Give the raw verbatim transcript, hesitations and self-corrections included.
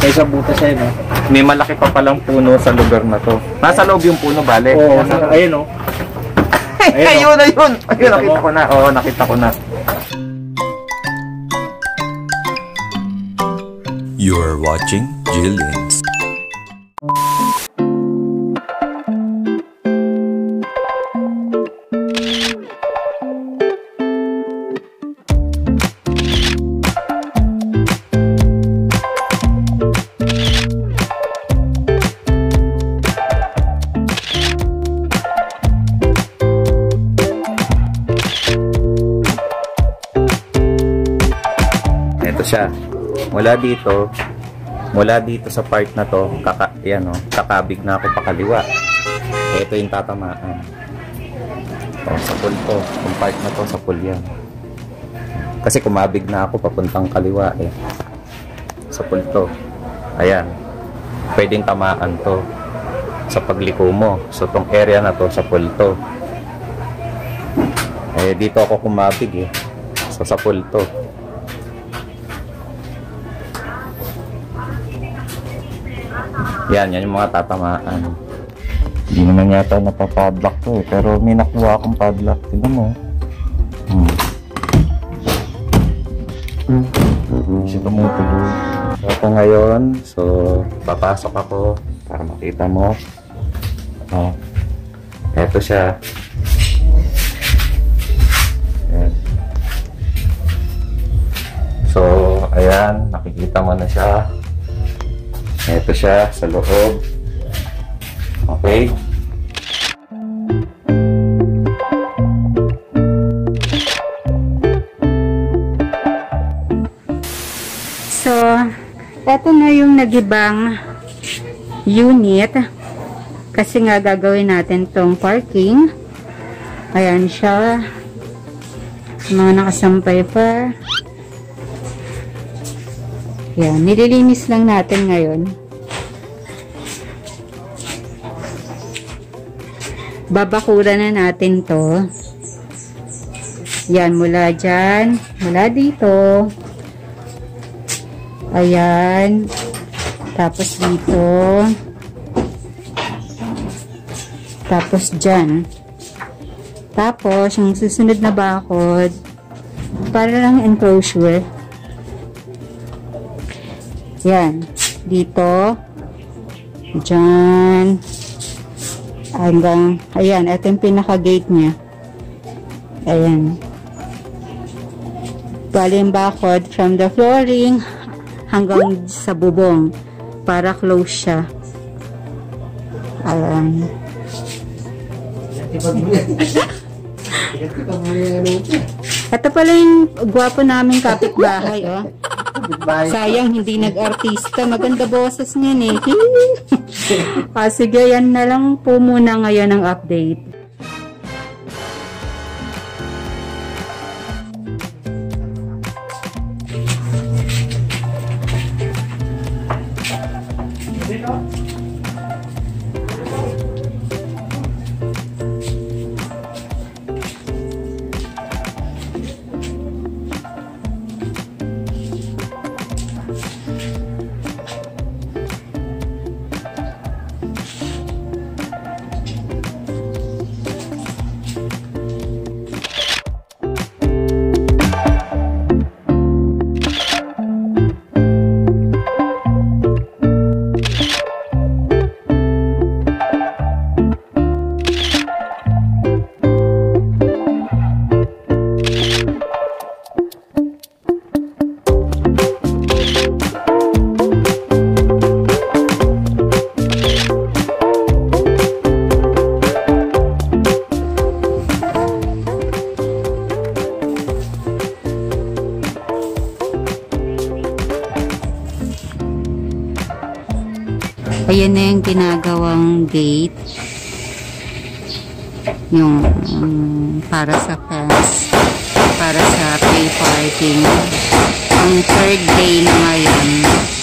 kaysa butas eh, no? May malaki pa palang puno sa lugar na to. Nasa loob yung puno, bale. Oo, nasa, ayun o. Ayun na yun! Ayun, nakita ko na. Oo, nakita ko na. You are watching GhieLins. Ito siya. Mula dito, mula dito sa part na to, kaka, yan, oh, kakabig na ako pakaliwa. Ito yung tatamaan. Oh, sa pool to. Yung part na to, sa pool yan. Kasi kumabig na ako papuntang kaliwa eh. Sa pool to. Ayan. Pwedeng tamaan to sa pagliko mo. So, tong area na to, sa pool to. Eh, dito ako kumabig eh. So, sa pool to. Yan, yan yung mga tatamaan. Hindi naman yata napapadlock to eh. Pero may nakuha akong padlock. Tignan mo. Hmm. Siya tumutuloy. Ako ngayon. So, papasok ako. Para makita mo. Oh. Eto siya. Ayan. So, ayan. Nakikita mo na siya. Ito siya sa loob. Okay. So, ito na yung nagibang unit. Kasi nga gagawin natin tong parking. Ayan siya. Mga nakasampay pa. Ayan, nililinis lang natin ngayon. Babakura na natin to. Yan, mula dyan. Mula dito. Ayan. Tapos dito. Tapos dyan. Tapos, yung susunod na bakod, para lang enclosure. Yan. Dito. Dyan. Hanggang, ayan, ito yung pinaka-gate niya. Ayan. Bali yung bakod from the flooring hanggang sa bubong para close siya. Ayan. Ito pala yung gwapo namin kapitbahay, oh. Sayang, hindi nag-artista. Maganda boses niyan eh. Ah, sige, yan na lang po muna ngayon ang update. Ayan na yung ginagawang gate. Yung um, para sa fence. Para sa free parking. Ang third day na ngayon.